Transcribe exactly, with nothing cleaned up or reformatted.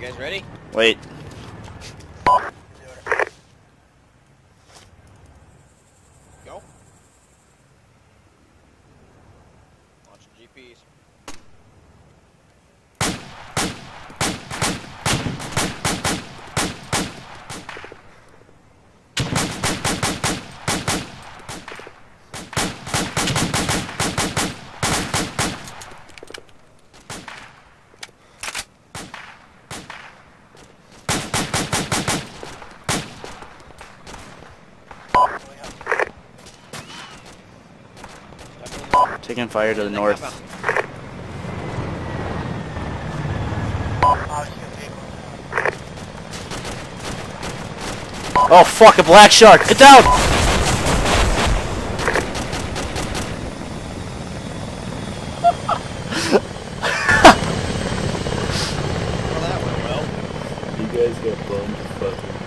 You guys ready? Wait. Go. Launch G Ps. Taking fire to the north. Oh fuck, a black shark! Get down! Well, that went well. You guys got blown the fuck.